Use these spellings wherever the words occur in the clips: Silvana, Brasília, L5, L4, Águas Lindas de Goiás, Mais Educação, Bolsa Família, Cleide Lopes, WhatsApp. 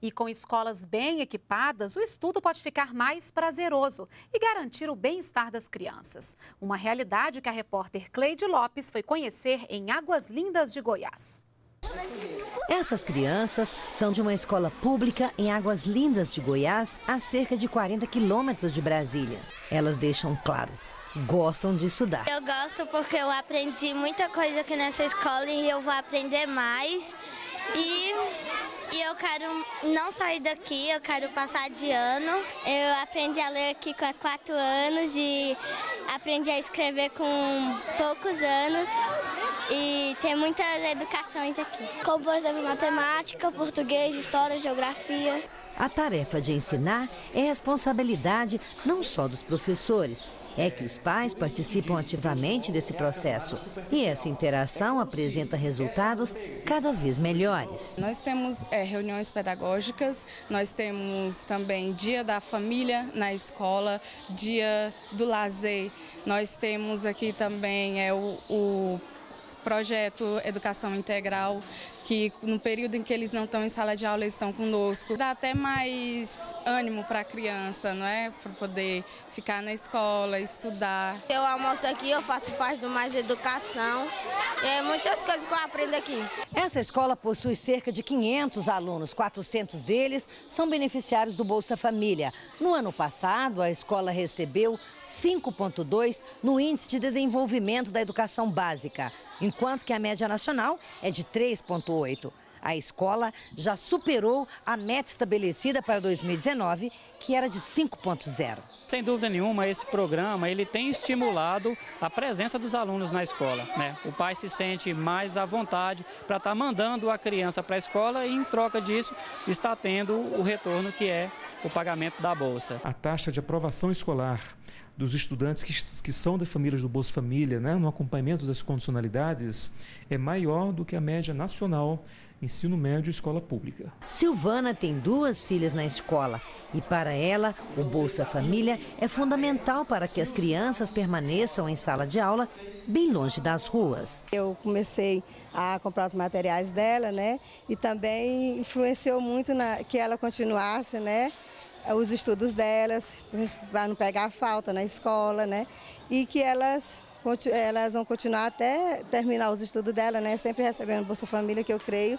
E com escolas bem equipadas, o estudo pode ficar mais prazeroso e garantir o bem-estar das crianças. Uma realidade que a repórter Cleide Lopes foi conhecer em Águas Lindas de Goiás. Essas crianças são de uma escola pública em Águas Lindas de Goiás, a cerca de 40 quilômetros de Brasília. Elas deixam claro, gostam de estudar. Eu gosto porque eu aprendi muita coisa aqui nessa escola e eu vou aprender mais. E eu quero não sair daqui, eu quero passar de ano. Eu aprendi a ler aqui com 4 anos e aprendi a escrever com poucos anos. E tem muitas educações aqui, como por exemplo matemática, português, história, geografia. A tarefa de ensinar é responsabilidade não só dos professores, é que os pais participam ativamente desse processo. E essa interação apresenta resultados cada vez melhores. Nós temos reuniões pedagógicas, nós temos também dia da família na escola, dia do lazer. Nós temos aqui também o projeto Educação Integral, que no período em que eles não estão em sala de aula, eles estão conosco. Dá até mais ânimo para a criança, não é? Para poder ficar na escola, estudar. Eu almoço aqui, eu faço parte do Mais Educação. É muitas coisas que eu aprendo aqui. Essa escola possui cerca de 500 alunos, 400 deles são beneficiários do Bolsa Família. No ano passado, a escola recebeu 5,2 no Índice de Desenvolvimento da Educação Básica, enquanto que a média nacional é de 3,8. A escola já superou a meta estabelecida para 2019, que era de 5,0. Sem dúvida nenhuma, esse programa ele tem estimulado a presença dos alunos na escola, né? O pai se sente mais à vontade para estar mandando a criança para a escola e, em troca disso, está tendo o retorno que é o pagamento da bolsa. A taxa de aprovação escolar dos estudantes que são de famílias do Bolsa Família, né, no acompanhamento das condicionalidades, é maior do que a média nacional, ensino médio e escola pública. Silvana tem 2 filhas na escola e, para ela, o Bolsa Família é fundamental para que as crianças permaneçam em sala de aula bem longe das ruas. Eu comecei a comprar os materiais dela, né, e também influenciou muito que ela continuasse, né, os estudos delas, para não pegar falta na escola, né? E que elas vão continuar até terminar os estudos dela, né? Sempre recebendo Bolsa Família, que eu creio.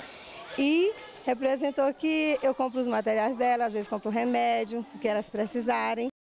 E representou que eu compro os materiais dela, às vezes compro remédio, o que elas precisarem.